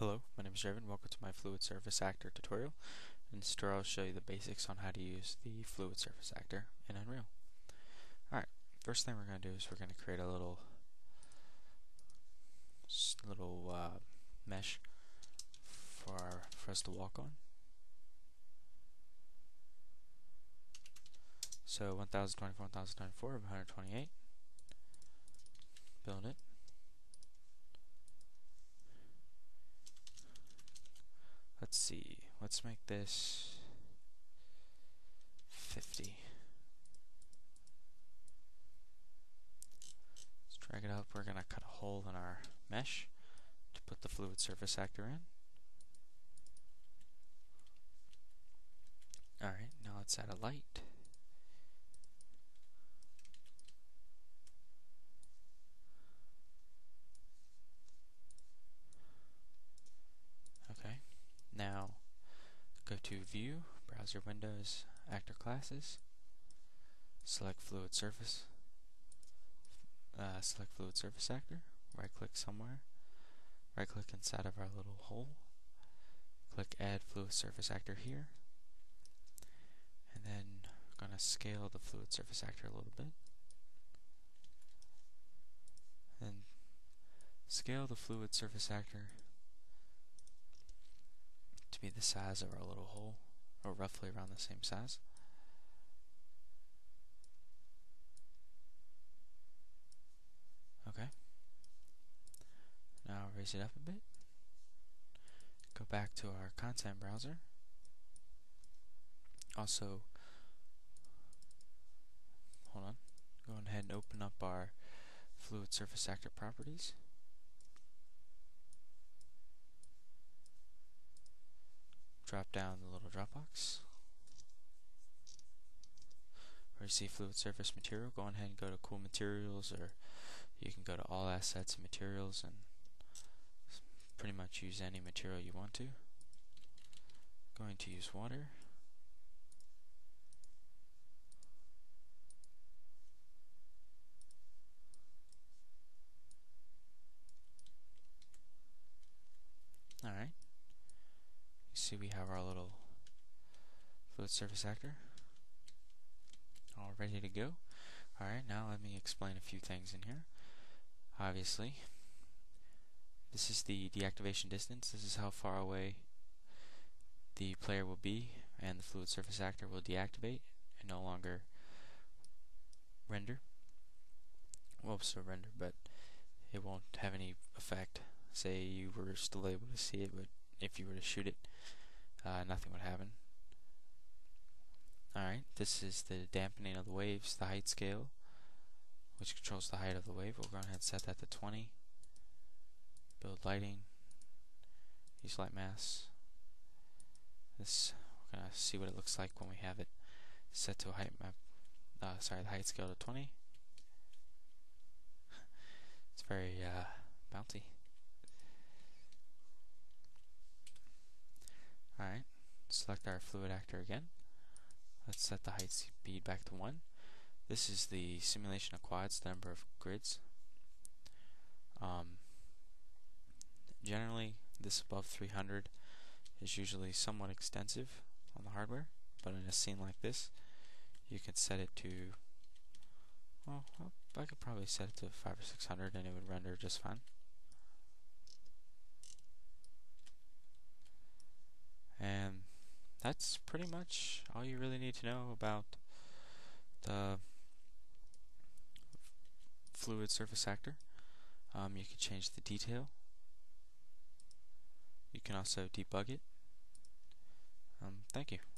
Hello, my name is Raven. Welcome to my Fluid Surface Actor tutorial. In this tutorial I'll show you the basics on how to use the Fluid Surface Actor in Unreal. Alright, first thing we're going to do is we're going to create a little mesh for us to walk on. So 1024, 1024, 128. Build it. Let's see, let's make this 50. Let's drag it up. We're going to cut a hole in our mesh to put the Fluid Surface Actor in. Alright, now let's add a light. Now, go to View, Browser Windows, Actor Classes, select Fluid Surface, select Fluid Surface Actor, right-click somewhere, right-click inside of our little hole, click Add Fluid Surface Actor here, and then I'm going to scale the Fluid Surface Actor a little bit, and scale the Fluid Surface Actor be the size of our little hole, or roughly around the same size. Okay. Now raise it up a bit. Go back to our content browser. Also, hold on. Go ahead and open up our Fluid Surface Actor properties. Drop down the little drop box where you see Fluid Surface Material. Go ahead and go to Cool Materials, or you can go to All Assets and Materials and pretty much use any material you want to. Going to use water. Alright. See, we have our little Fluid Surface Actor all ready to go. Alright, now let me explain a few things in here. Obviously, this is the deactivation distance. This is how far away the player will be, and the Fluid Surface Actor will deactivate and no longer render. Well, still render, but it won't have any effect. Say you were still able to see it, but if you were to shoot it, nothing would happen. Alright, this is the dampening of the waves, the height scale, which controls the height of the wave. We'll go ahead and set that to 20. Build lighting. Use light mass. This, we're going to see what it looks like when we have it set to a height map. The height scale to 20. It's very bouncy. Alright, select our Fluid Actor again. Let's set the height speed back to 1. This is the simulation of quads, the number of grids. Generally, this above 300 is usually somewhat extensive on the hardware, but in a scene like this, you can set it to, well, I could probably set it to 500 or 600 and it would render just fine. And that's pretty much all you really need to know about the Fluid Surface Actor. You can change the detail. You can also debug it. Thank you.